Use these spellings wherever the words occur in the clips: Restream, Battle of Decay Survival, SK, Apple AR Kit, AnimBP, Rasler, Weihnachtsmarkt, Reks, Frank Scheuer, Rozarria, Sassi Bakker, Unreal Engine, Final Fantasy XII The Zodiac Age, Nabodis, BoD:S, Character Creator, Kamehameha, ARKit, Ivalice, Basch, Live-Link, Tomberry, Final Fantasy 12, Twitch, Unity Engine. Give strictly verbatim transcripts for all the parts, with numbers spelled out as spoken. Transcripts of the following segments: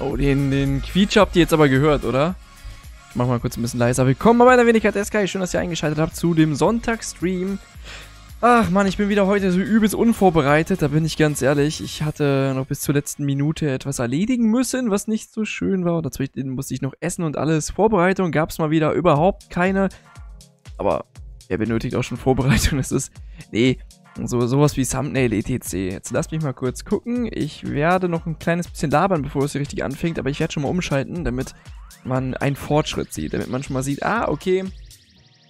Oh, den, den Quietscher habt ihr jetzt aber gehört, oder? Ich mach mal kurz ein bisschen leiser. Willkommen bei meiner Wenigkeit S K. Schön, dass ihr eingeschaltet habt zu dem Sonntagsstream. Ach man, ich bin wieder heute so übelst unvorbereitet, da bin ich ganz ehrlich. Ich hatte noch bis zur letzten Minute etwas erledigen müssen, was nicht so schön war. Dazwischen musste ich noch essen und alles. Vorbereitung gab es mal wieder überhaupt keine. Aber wer benötigt auch schon Vorbereitung? Das ist, nee, so, sowas wie Thumbnail et cetera. Jetzt lasst mich mal kurz gucken. Ich werde noch ein kleines bisschen labern, bevor es hier richtig anfängt. Aber ich werde schon mal umschalten, damit man einen Fortschritt sieht. Damit man schon mal sieht, ah, okay.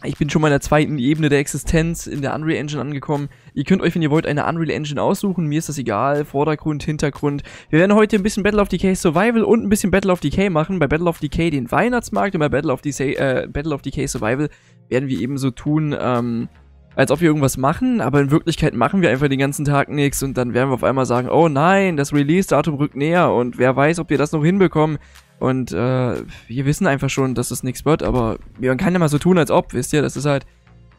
Ich bin schon mal in der zweiten Ebene der Existenz in der Unreal Engine angekommen. Ihr könnt euch, wenn ihr wollt, eine Unreal Engine aussuchen. Mir ist das egal. Vordergrund, Hintergrund. Wir werden heute ein bisschen Battle of Decay Survival und ein bisschen Battle of Decay machen. Bei Battle of Decay den Weihnachtsmarkt und bei Battle of Decay, äh, Battle of Decay Survival werden wir eben so tun, ähm, als ob wir irgendwas machen. Aber in Wirklichkeit machen wir einfach den ganzen Tag nichts. Und dann werden wir auf einmal sagen, oh nein, das Release-Datum rückt näher. Und wer weiß, ob wir das noch hinbekommen. Und äh, wir wissen einfach schon, dass es nichts wird, aber man kann ja mal so tun, als ob, wisst ihr, das ist halt,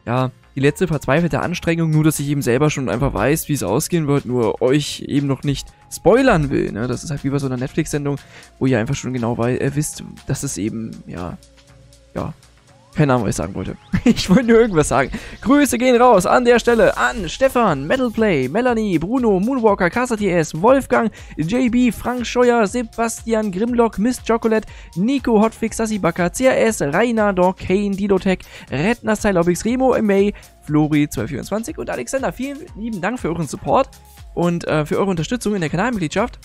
ja, die letzte verzweifelte Anstrengung, nur dass ich eben selber schon einfach weiß, wie es ausgehen wird, nur euch eben noch nicht spoilern will, ne, das ist halt wie bei so einer Netflix-Sendung, wo ihr einfach schon genau äh, wisst, dass es eben, ja, ja, keine Ahnung, was ich sagen wollte. Ich wollte nur irgendwas sagen. Grüße gehen raus an der Stelle an Stefan, Metalplay, Melanie, Bruno, Moonwalker, K S T S, Wolfgang, J B, Frank Scheuer, Sebastian, Grimlock, Miss Chocolate, Nico, Hotfix, Sassi Bakker, C R S, Rainer, Dor, Kane, Didotech, Redner, Stylobix, Remo, May, Flori, zwölf vierundzwanzig und Alexander. Vielen lieben Dank für euren Support und äh, für eure Unterstützung in der Kanalmitgliedschaft.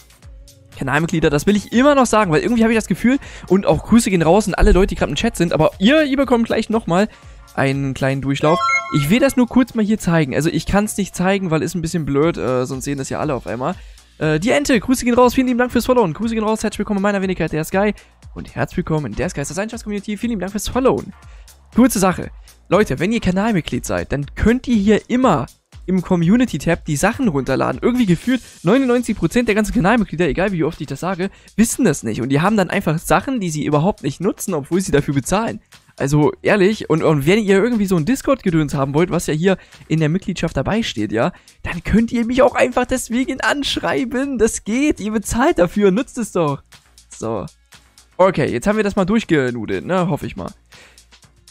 Kanalmitglieder, das will ich immer noch sagen, weil irgendwie habe ich das Gefühl, und auch Grüße gehen raus und alle Leute, die gerade im Chat sind, aber ihr, ihr bekommt gleich nochmal einen kleinen Durchlauf. Ich will das nur kurz mal hier zeigen, also ich kann es nicht zeigen, weil ist ein bisschen blöd, äh, sonst sehen das ja alle auf einmal. Äh, die Ente, Grüße gehen raus, vielen lieben Dank fürs Followen, Grüße gehen raus, herzlich willkommen in meiner Wenigkeit, der Sky, und herzlich willkommen in der Sky, das Einschaltungs-Community, vielen lieben Dank fürs Followen. Kurze Sache, Leute, wenn ihr Kanalmitglied seid, dann könnt ihr hier immer im Community-Tab die Sachen runterladen. Irgendwie gefühlt neunundneunzig Prozent der ganzen Kanalmitglieder, egal wie oft ich das sage, wissen das nicht. Und die haben dann einfach Sachen, die sie überhaupt nicht nutzen, obwohl sie dafür bezahlen. Also ehrlich, und, und wenn ihr irgendwie so ein Discord-Gedöns haben wollt, was ja hier in der Mitgliedschaft dabei steht, ja, dann könnt ihr mich auch einfach deswegen anschreiben. Das geht, ihr bezahlt dafür, nutzt es doch. So. Okay, jetzt haben wir das mal durchgenudelt, ne, hoffe ich mal.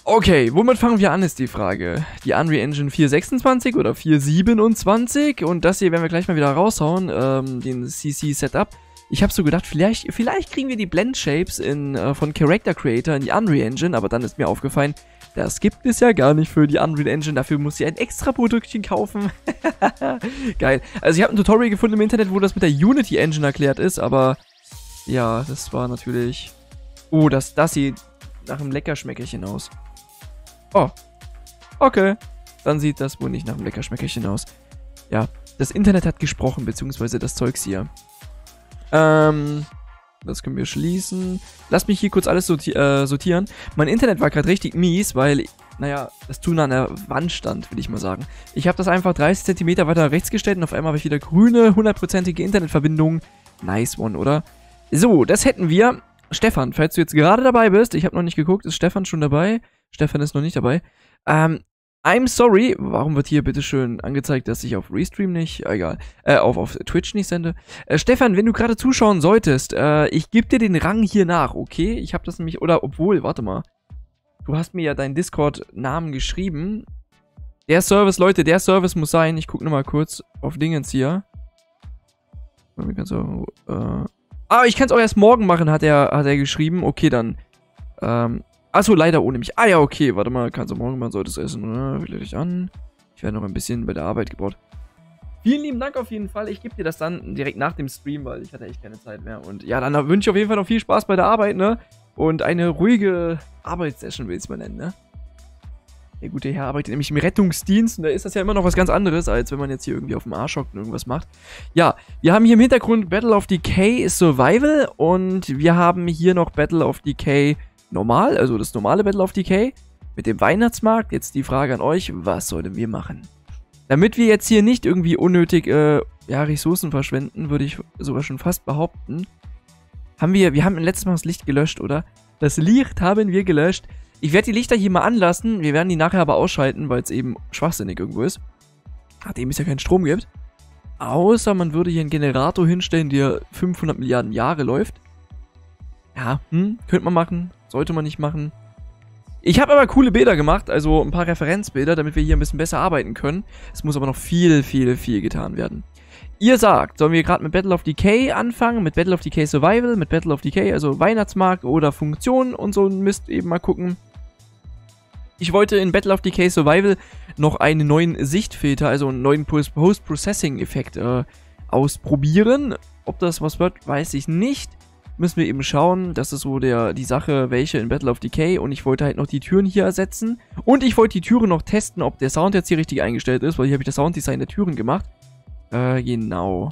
Okay, womit fangen wir an, ist die Frage. Die Unreal Engine vier sechsundzwanzig oder vier siebenundzwanzig. Und das hier werden wir gleich mal wieder raushauen, ähm, den C C-Setup. Ich habe so gedacht, vielleicht, vielleicht kriegen wir die Blend-Shapes in, äh, von Character Creator in die Unreal Engine. Aber dann ist mir aufgefallen, das gibt es ja gar nicht für die Unreal Engine. Dafür muss ich ein extra Produktchen kaufen. Geil. Also ich habe ein Tutorial gefunden im Internet, wo das mit der Unity Engine erklärt ist. Aber ja, das war natürlich... Oh, das, das sieht nach einem Leckerschmeckerchen aus. Oh, okay. Dann sieht das wohl nicht nach einem Leckerschmeckerchen aus. Ja, das Internet hat gesprochen, beziehungsweise das Zeugs hier. Ähm, das können wir schließen. Lass mich hier kurz alles sorti äh, sortieren. Mein Internet war gerade richtig mies, weil, naja, das Tun an der Wand stand, will ich mal sagen. Ich habe das einfach dreißig Zentimeter weiter nach rechts gestellt und auf einmal habe ich wieder grüne, hundertprozentige Internetverbindung. Nice one, oder? So, das hätten wir. Stefan, falls du jetzt gerade dabei bist, ich habe noch nicht geguckt, ist Stefan schon dabei? Stefan ist noch nicht dabei. Ähm, I'm sorry. Warum wird hier bitte schön angezeigt, dass ich auf Restream nicht, egal, äh, auf, auf Twitch nicht sende? Äh, Stefan, wenn du gerade zuschauen solltest, äh, ich gebe dir den Rang hier nach, okay? Ich habe das nämlich, oder, obwohl, warte mal. Du hast mir ja deinen Discord-Namen geschrieben. Der Service, Leute, der Service muss sein. Ich gucke nochmal kurz auf Dingens hier. Äh, ah, ich kann es auch erst morgen machen, hat er, hat er geschrieben. Okay, dann, ähm, achso, leider ohne mich. Ah ja, okay, warte mal, kannst du morgen machen, solltest du essen, oder? Will dich an. Ich werde noch ein bisschen bei der Arbeit gebaut. Vielen lieben Dank auf jeden Fall. Ich gebe dir das dann direkt nach dem Stream, weil ich hatte echt keine Zeit mehr. Und ja, dann wünsche ich auf jeden Fall noch viel Spaß bei der Arbeit, ne? Und eine ruhige Arbeitssession, will ich es mal nennen, ne? Der gute Herr arbeitet nämlich im Rettungsdienst und da ist das ja immer noch was ganz anderes, als wenn man jetzt hier irgendwie auf dem Arsch hockt und irgendwas macht. Ja, wir haben hier im Hintergrund Battle of Decay Survival und wir haben hier noch Battle of Decay normal, also das normale Battle of Decay mit dem Weihnachtsmarkt. Jetzt die Frage an euch, was sollen wir machen? Damit wir jetzt hier nicht irgendwie unnötig äh, ja, Ressourcen verschwenden, würde ich sogar schon fast behaupten. Haben wir, wir haben letztes Mal das Licht gelöscht, oder? Das Licht haben wir gelöscht. Ich werde die Lichter hier mal anlassen, wir werden die nachher aber ausschalten, weil es eben schwachsinnig irgendwo ist. Nachdem es ja keinen Strom gibt. Außer man würde hier einen Generator hinstellen, der fünfhundert Milliarden Jahre läuft. ja, hm, könnte man machen, sollte man nicht machen. Ich habe aber coole Bilder gemacht, also ein paar Referenzbilder, damit wir hier ein bisschen besser arbeiten können. Es muss aber noch viel, viel, viel getan werden. Ihr sagt, sollen wir gerade mit Battle of Decay anfangen, mit Battle of Decay Survival, mit Battle of Decay, also Weihnachtsmarkt oder Funktionen und so ein Mist, eben mal gucken. Ich wollte in Battle of Decay Survival noch einen neuen Sichtfilter, also einen neuen Post-Processing-Effekt äh, ausprobieren. Ob das was wird, weiß ich nicht. Müssen wir eben schauen, das ist so der, die Sache, welche in Battle of Decay, und ich wollte halt noch die Türen hier ersetzen und ich wollte die Türen noch testen, ob der Sound jetzt hier richtig eingestellt ist, weil hier habe ich das Sounddesign der Türen gemacht. Äh, genau.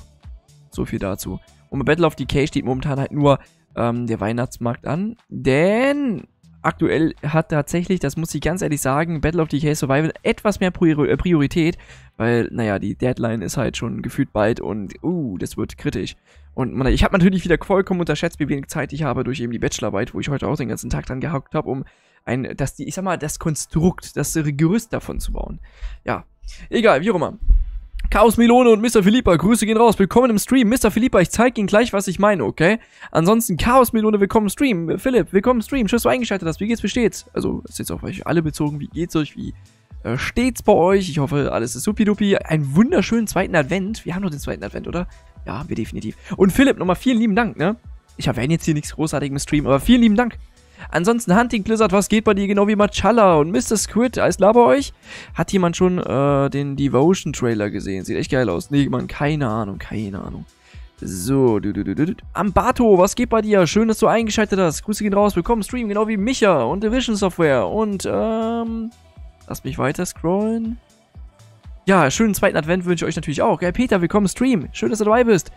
So viel dazu. Und bei Battle of Decay steht momentan halt nur ähm, der Weihnachtsmarkt an, denn aktuell hat tatsächlich, das muss ich ganz ehrlich sagen, Battle of Decay Survival etwas mehr Prior- Priorität, weil, naja, die Deadline ist halt schon gefühlt bald und, uh, das wird kritisch. Und man, ich habe natürlich wieder vollkommen unterschätzt, wie wenig Zeit ich habe durch eben die Bachelorarbeit, wo ich heute auch den ganzen Tag dran gehackt habe, um ein, das, die, ich sag mal, das Konstrukt, das Gerüst davon zu bauen. Ja, egal, wie auch immer. Chaos Melone und Mister Philippa, Grüße gehen raus, willkommen im Stream. Mister Philippa, ich zeige Ihnen gleich, was ich meine, okay? Ansonsten, Chaos Melone, willkommen im Stream. Philipp, willkommen im Stream. Schön, dass du eingeschaltet hast. Wie geht's, wie steht's? Also, das ist jetzt auf euch alle bezogen. Wie geht's euch? Wie äh, steht's bei euch? Ich hoffe, alles ist supidupi. Einen wunderschönen zweiten Advent. Wir haben noch den zweiten Advent, oder? Ja, wir definitiv. Und Philipp, nochmal vielen lieben Dank, ne? Ich habe jetzt hier nichts Großartiges im Stream, aber vielen lieben Dank. Ansonsten, Hunting Blizzard, was geht bei dir? Genau wie Machala und Mister Squid, alles klar bei euch? Hat jemand schon äh, den Devotion-Trailer gesehen? Sieht echt geil aus. Nee, Mann, keine Ahnung, keine Ahnung. So, du, du, du, du, du. Ambato, was geht bei dir? Schön, dass du eingeschaltet hast. Grüße gehen raus, willkommen im Stream, genau wie Micha und Division Software. Und, ähm, lass mich weiter scrollen. Ja, schönen zweiten Advent wünsche ich euch natürlich auch. Gell, Peter, willkommen im Stream. Schön, dass du dabei bist.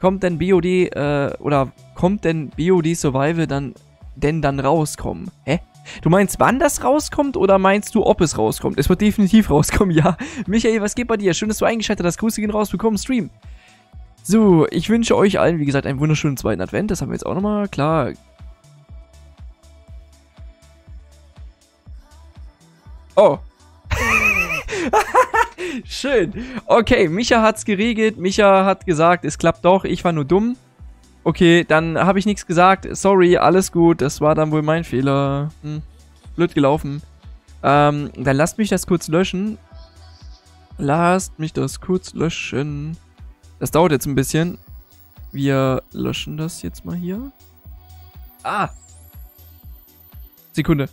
Kommt denn B O D, äh, oder kommt denn B O D Survival dann... denn dann rauskommen? Hä? Du meinst, wann das rauskommt oder meinst du, ob es rauskommt? Es wird definitiv rauskommen, ja. Michael, was geht bei dir? Schön, dass du eingeschaltet hast. Grüße gehen raus, willkommen im Stream. So, ich wünsche euch allen, wie gesagt, einen wunderschönen zweiten Advent. Das haben wir jetzt auch nochmal, klar. Oh. Schön. Okay, Micha hat's geregelt. Micha hat gesagt, es klappt doch. Ich war nur dumm. Okay, dann habe ich nichts gesagt. Sorry, alles gut. Das war dann wohl mein Fehler. Hm, blöd gelaufen. Ähm, dann lasst mich das kurz löschen. Lasst mich das kurz löschen. Das dauert jetzt ein bisschen. Wir löschen das jetzt mal hier. Ah! Sekunde.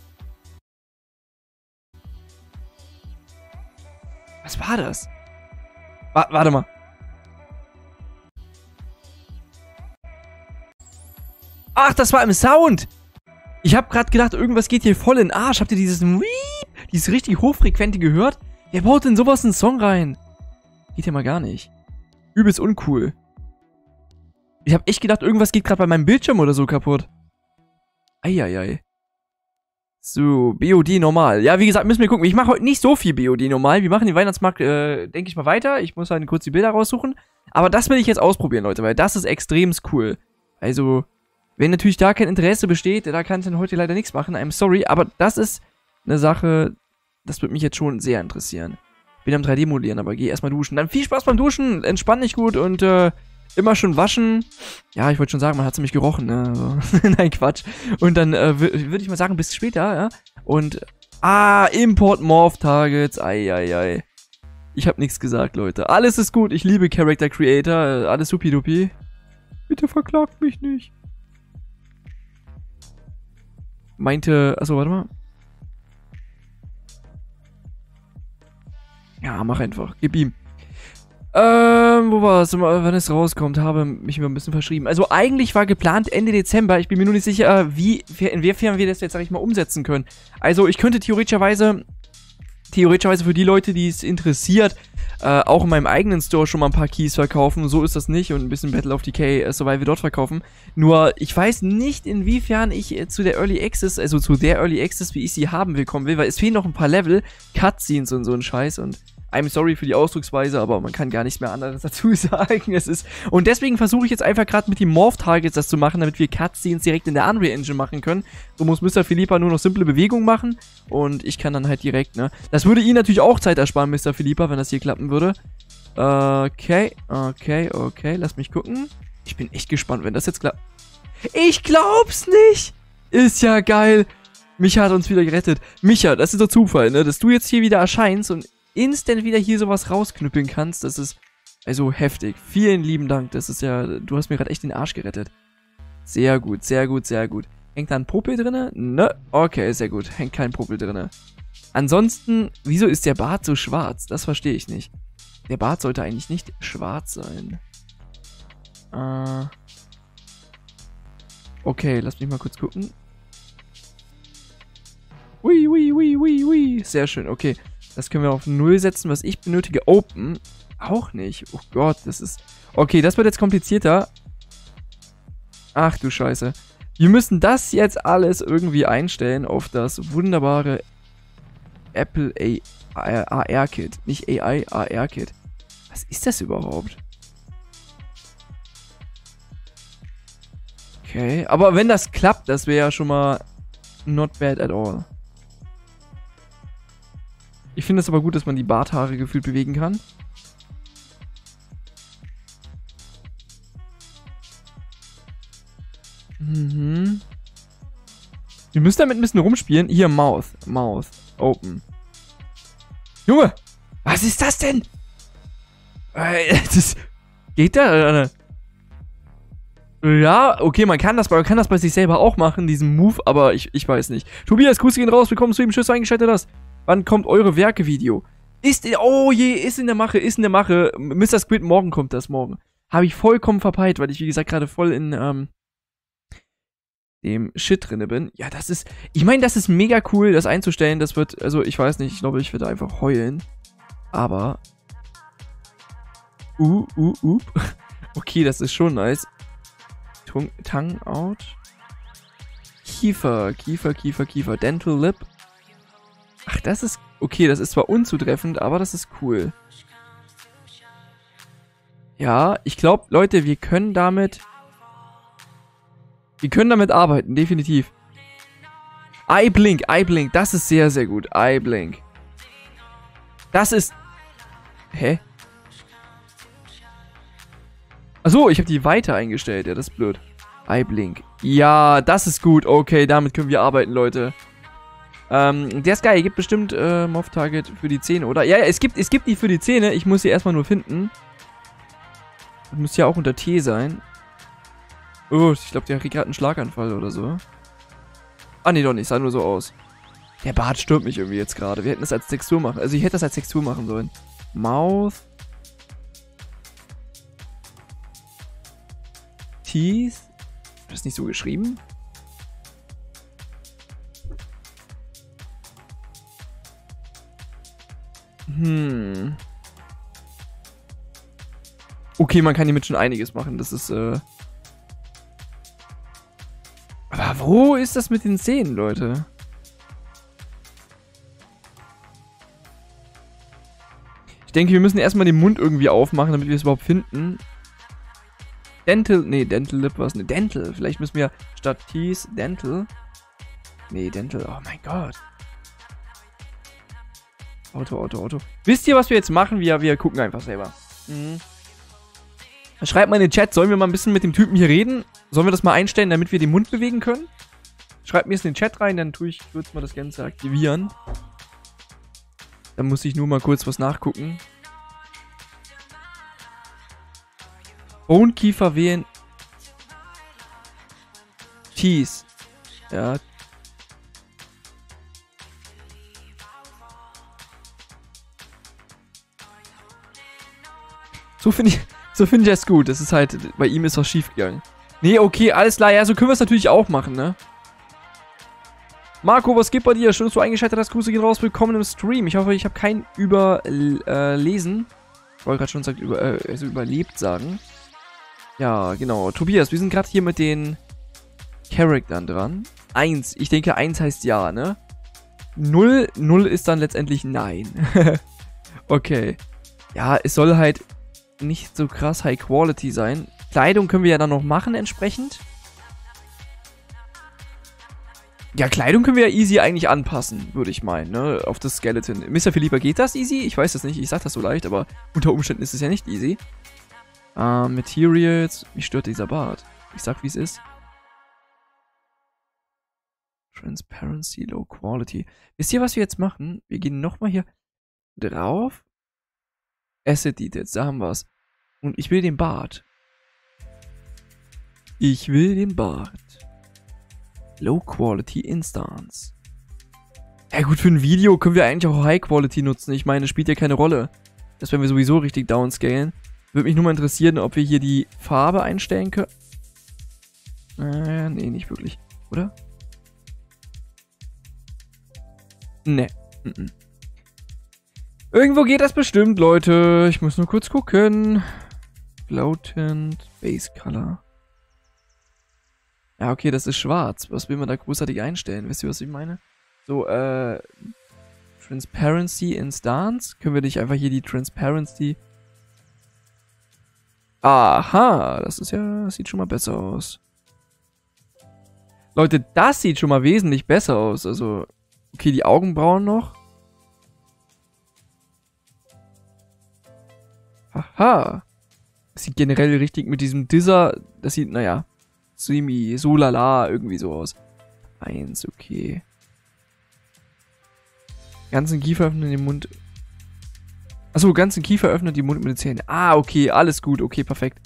Was war das? Wa- warte mal. Ach, das war im Sound. Ich habe gerade gedacht, irgendwas geht hier voll in den Arsch. Habt ihr dieses Wiep, dieses richtig hochfrequente gehört? Wer baut denn sowas in einen Song rein? Geht ja mal gar nicht. Übelst uncool. Ich habe echt gedacht, irgendwas geht gerade bei meinem Bildschirm oder so kaputt. Eieiei. So, B O D normal. Ja, wie gesagt, müssen wir gucken. Ich mache heute nicht so viel B O D normal. Wir machen den Weihnachtsmarkt, äh, denke ich mal, weiter. Ich muss halt kurz die Bilder raussuchen. Aber das will ich jetzt ausprobieren, Leute, weil das ist extrem cool. Also... wenn natürlich da kein Interesse besteht, da kann ich dann heute leider nichts machen, I'm sorry, aber das ist eine Sache, das würde mich jetzt schon sehr interessieren. Bin am drei D modellieren, aber geh erstmal duschen. Dann viel Spaß beim Duschen, entspann dich gut und äh, immer schön waschen. Ja, ich wollte schon sagen, man hat ziemlich gerochen, ne? Also, nein, Quatsch. Und dann äh, würde ich mal sagen, bis später, ja? Und, ah, Import Morph Targets, ei, ei, ei. Ich habe nichts gesagt, Leute. Alles ist gut, ich liebe Character Creator, alles supidupi. Bitte verklagt mich nicht. Meinte, achso, warte mal. Ja, mach einfach. Gib ihm. Ähm, wo war es? Wann es rauskommt, habe mich immer ein bisschen verschrieben. Also eigentlich war geplant Ende Dezember. Ich bin mir nur nicht sicher, wie, inwiefern wir das jetzt, sag ich mal, umsetzen können. Also ich könnte theoretischerweise, theoretischerweise für die Leute, die es interessiert, äh, auch in meinem eigenen Store schon mal ein paar Keys verkaufen. So ist das nicht. Und ein bisschen Battle of Decay äh, Survival dort verkaufen. Nur, ich weiß nicht, inwiefern ich äh, zu der Early Access, also zu der Early Access, wie ich sie haben will, kommen will. Weil es fehlen noch ein paar Level, Cutscenes und so ein Scheiß. Und I'm sorry für die Ausdrucksweise, aber man kann gar nichts mehr anderes dazu sagen. Es ist und deswegen versuche ich jetzt einfach gerade mit den Morph-Targets das zu machen, damit wir Cutscenes direkt in der Unreal Engine machen können. So muss Mister Philippa nur noch simple Bewegungen machen und ich kann dann halt direkt, ne. Das würde ihn natürlich auch Zeit ersparen, Mister Philippa, wenn das hier klappen würde. Okay, okay, okay, lass mich gucken. Ich bin echt gespannt, wenn das jetzt klappt. Ich glaub's nicht. Ist ja geil. Micha hat uns wieder gerettet. Micha, das ist doch Zufall, ne? Dass du jetzt hier wieder erscheinst und instant wieder hier sowas rausknüppeln kannst, das ist also heftig. Vielen lieben Dank, das ist ja, du hast mir gerade echt den Arsch gerettet. Sehr gut, sehr gut, sehr gut. Hängt da ein Popel drinne? Ne? Okay, sehr gut, hängt kein Popel drinne. Ansonsten, wieso ist der Bart so schwarz? Das verstehe ich nicht. Der Bart sollte eigentlich nicht schwarz sein. Äh... Okay, lass mich mal kurz gucken. Ui, ui, ui, ui, ui. Sehr schön, okay. Das können wir auf null setzen, was ich benötige. Open? Auch nicht. Oh Gott, das ist... Okay, das wird jetzt komplizierter. Ach du Scheiße. Wir müssen das jetzt alles irgendwie einstellen auf das wunderbare Apple A R Kit. Nicht A I, A R Kit. Was ist das überhaupt? Okay, aber wenn das klappt, das wäre ja schon mal not bad at all. Ich finde es aber gut, dass man die Barthaare gefühlt bewegen kann. Mhm. Wir müssen damit ein bisschen rumspielen. Hier, Mouth. Mouth. Open. Junge! Was ist das denn? Äh, das geht da? Ja, okay, man kann das, man kann das bei sich selber auch machen, diesen Move, aber ich, ich weiß nicht. Tobias, Grüße gehen raus, willkommen zu ihm, Tschüss, eingeschaltet das. Wann kommt eure Werke-Video? Ist in, oh je, ist in der Mache, ist in der Mache. Mister Squid, morgen kommt das, morgen. Habe ich vollkommen verpeilt, weil ich, wie gesagt, gerade voll in, ähm, dem Shit drinne bin. Ja, das ist, ich meine, das ist mega cool, das einzustellen. Das wird, also, ich weiß nicht, ich glaube, ich werde einfach heulen. Aber, uh, uh, uh. Okay, das ist schon nice. Tung, Tongue out. Kiefer, Kiefer, Kiefer, Kiefer. Dental Lip. Ach, das ist... Okay, das ist zwar unzutreffend, aber das ist cool. Ja, ich glaube, Leute, wir können damit... Wir können damit arbeiten, definitiv. Eye Blink, Eye Blink, das ist sehr, sehr gut. Eye Blink. Das ist... Hä? Achso, ich habe die weiter eingestellt. Ja, das ist blöd. Eye Blink. Ja, das ist gut. Okay, damit können wir arbeiten, Leute. Ähm, der ist geil, gibt bestimmt äh, Moff-Target für die Zähne, oder? Ja, ja, es gibt, es gibt die für die Zähne, ich muss sie erstmal nur finden. Das muss ja auch unter T sein. Oh, ich glaube, der kriegt gerade einen Schlaganfall oder so. Ah, nee, doch nicht, sah nur so aus. Der Bart stört mich irgendwie jetzt gerade, wir hätten das als Textur machen, also ich hätte das als Textur machen sollen. Mouth. Teeth. Hab das nicht so geschrieben? Hm. Okay, man kann hiermit schon einiges machen. Das ist, äh... Aber wo ist das mit den Zähnen, Leute? Ich denke, wir müssen erstmal den Mund irgendwie aufmachen, damit wir es überhaupt finden. Dental... Nee, Dental Lip war es. Ne, Dental. Vielleicht müssen wir statt Teeth Dental... Nee, Dental. Oh mein Gott. Auto, Auto, Auto. Wisst ihr, was wir jetzt machen? Wir, wir gucken einfach selber. Mhm. Schreibt mal in den Chat, sollen wir mal ein bisschen mit dem Typen hier reden? Sollen wir das mal einstellen, damit wir den Mund bewegen können? Schreibt mir es in den Chat rein, dann tue ich kurz mal das Ganze aktivieren. Dann muss ich nur mal kurz was nachgucken. Bonenkiefer wählen. Tees. Ja, So finde ich, so find ich das gut. Das ist halt, bei ihm ist was schief gegangen. Nee, okay, alles klar. Ja, so können wir es natürlich auch machen, ne? Marco, was geht bei dir? Schön, dass du eingeschaltet hast. Grüße gehen raus. Willkommen im Stream. Ich hoffe, ich habe kein Überlesen. Ich wollte gerade schon gesagt, über, äh, also überlebt sagen. Ja, genau. Tobias, wir sind gerade hier mit den Charaktern dran. Eins. Ich denke, eins heißt ja, ne? Null. Null ist dann letztendlich nein. Okay. Ja, es soll halt... nicht so krass High Quality sein. Kleidung können wir ja dann noch machen entsprechend. Ja, Kleidung können wir ja easy eigentlich anpassen, würde ich meinen, ne? Auf das Skeleton. Mister Philippa, geht das easy? Ich weiß das nicht, ich sag das so leicht, aber unter Umständen ist es ja nicht easy. Uh, Materials. Mich stört dieser Bart. Ich sag, wie es ist. Transparency, Low Quality. Wisst ihr, was wir jetzt machen? Wir gehen nochmal hier drauf. Asset Details, da haben wir es. Und ich will den Bart. Ich will den Bart. Low Quality Instance. Ja gut, für ein Video können wir eigentlich auch High Quality nutzen. Ich meine, spielt ja keine Rolle. Das werden wir sowieso richtig downscalen. Würde mich nur mal interessieren, ob wir hier die Farbe einstellen können. Äh, nee, nicht wirklich. Oder? Nee. Mm-mm. Irgendwo geht das bestimmt, Leute. Ich muss nur kurz gucken. Floatant Base Color. Ja, okay, das ist schwarz. Was will man da großartig einstellen? Wisst ihr, was ich meine? So, äh... Transparency Instance. Können wir nicht einfach hier die Transparency... Aha, das ist ja... Das sieht schon mal besser aus. Leute, das sieht schon mal wesentlich besser aus. Also, okay, die Augenbrauen noch. Aha. Das sieht generell richtig mit diesem Disser... Das sieht, naja... Semi, so lala, irgendwie so aus. Eins, okay. Ganzen Kiefer öffnen den Mund. Achso, ganzen Kiefer öffnen den Mund mit den Zähnen. Ah, okay, alles gut, okay, perfekt.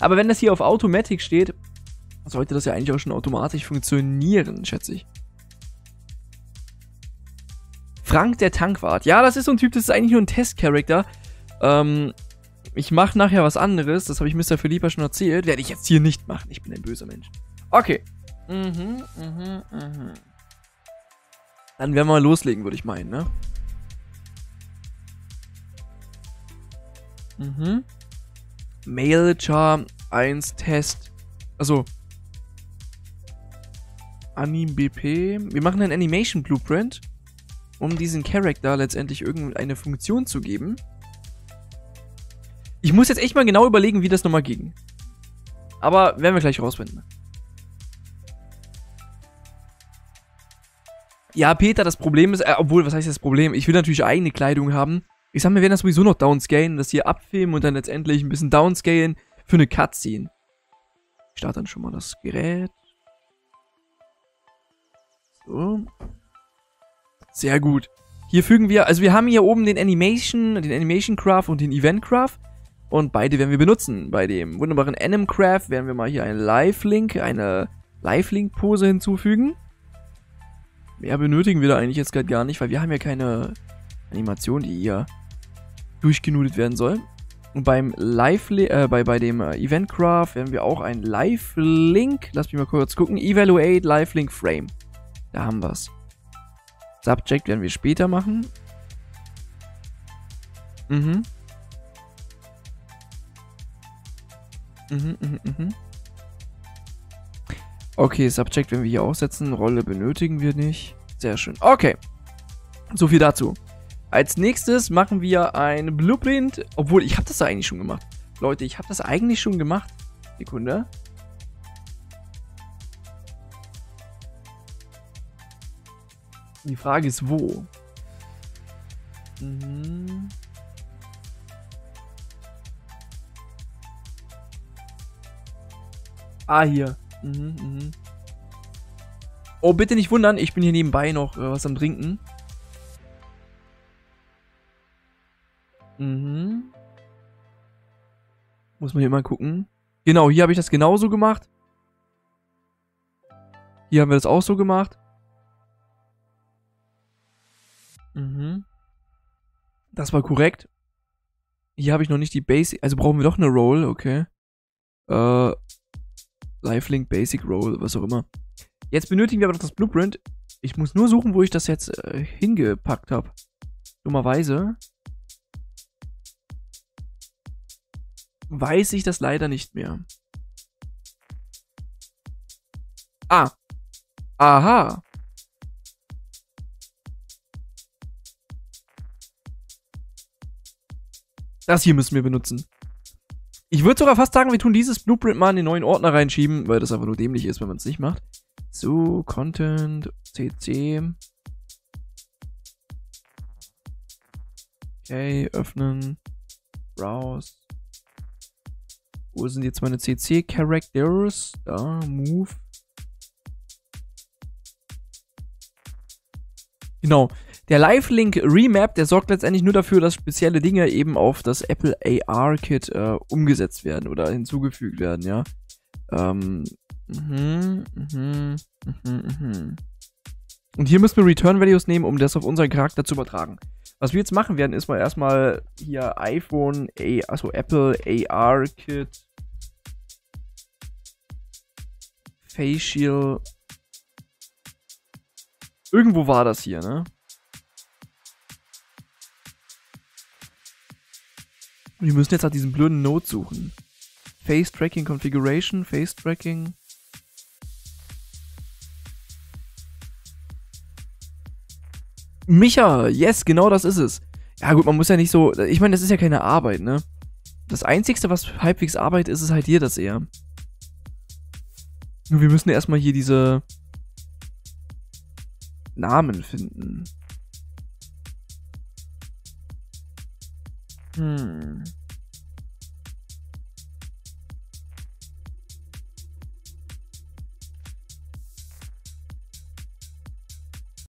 Aber wenn das hier auf Automatic steht, sollte das ja eigentlich auch schon automatisch funktionieren, schätze ich. Frank, der Tankwart. Ja, das ist so ein Typ, das ist eigentlich nur ein Test-Charakter. Ähm... Ich mache nachher was anderes, das habe ich Mister Philippa schon erzählt. Werde ich jetzt hier nicht machen, ich bin ein böser Mensch. Okay. Mhm, mhm, mhm. Dann werden wir mal loslegen, würde ich meinen, ne? Mhm. Mailchar eins Test. Also. AnimBP. Wir machen einen Animation Blueprint, um diesem Charakter letztendlich irgendeine Funktion zu geben. Ich muss jetzt echt mal genau überlegen, wie das nochmal ging. Aber werden wir gleich rausfinden. Ja, Peter, das Problem ist... Äh, obwohl, was heißt das Problem? Ich will natürlich eigene Kleidung haben. Ich sag mir, wir werden das sowieso noch downscalen. Das hier abfilmen und dann letztendlich ein bisschen downscalen für eine Cutscene. Ich starte dann schon mal das Gerät. So. Sehr gut. Hier fügen wir... Also wir haben hier oben den Animation, den Animation Craft und den Event Craft. Und beide werden wir benutzen. Bei dem wunderbaren AnimCraft werden wir mal hier einen Live-Link, eine Live-Link-Pose hinzufügen. Mehr benötigen wir da eigentlich jetzt gerade gar nicht, weil wir haben ja keine Animation, die hier durchgenudelt werden soll. Und beim Live äh, bei, bei dem EventCraft werden wir auch einen Live-Link, lass mich mal kurz gucken, Evaluate Live-Link Frame. Da haben wir es. Subject werden wir später machen. Mhm. Mhm, mhm, mhm. Okay, Subject werden wir hier aufsetzen. Rolle benötigen wir nicht. Sehr schön. Okay. So viel dazu. Als nächstes machen wir ein Blueprint. Obwohl, ich habe das da eigentlich schon gemacht. Leute, ich habe das eigentlich schon gemacht. Sekunde. Die Frage ist, wo? Mhm. Ah, hier. Mhm, mhm. Oh, bitte nicht wundern, ich bin hier nebenbei noch äh, was am Trinken. Mhm. Muss man hier mal gucken. Genau, hier habe ich das genauso gemacht. Hier haben wir das auch so gemacht. Mhm. Das war korrekt. Hier habe ich noch nicht die Basic... Also brauchen wir doch eine Roll, okay. Äh... Live-Link, Basic Roll, was auch immer. Jetzt benötigen wir aber noch das Blueprint. Ich muss nur suchen, wo ich das jetzt äh, hingepackt habe. Dummerweise weiß ich das leider nicht mehr. Ah. Aha. Das hier müssen wir benutzen. Ich würde sogar fast sagen, wir tun dieses Blueprint mal in den neuen Ordner reinschieben, weil das einfach nur dämlich ist, wenn man es nicht macht. So, Content, C C. Okay, öffnen. Browse. Wo sind jetzt meine C C-Characters? Da, Move. Genau. Der Live-Link Remap, der sorgt letztendlich nur dafür, dass spezielle Dinge eben auf das Apple A R Kit äh, umgesetzt werden oder hinzugefügt werden, ja. Ähm, mhm, mhm, mhm, mhm. Und hier müssen wir Return Values nehmen, um das auf unseren Charakter zu übertragen. Was wir jetzt machen werden, ist mal erstmal hier iPhone, A, also Apple A R Kit, Facial. Irgendwo war das hier, ne? Und wir müssen jetzt nach diesem blöden Node suchen. Face Tracking Configuration, Face Tracking. Micha, yes, genau das ist es. Ja gut, man muss ja nicht so, ich meine, das ist ja keine Arbeit, ne? Das Einzige, was halbwegs Arbeit ist, ist halt hier das eher. Nur wir müssen ja erstmal hier diese Namen finden. Hm.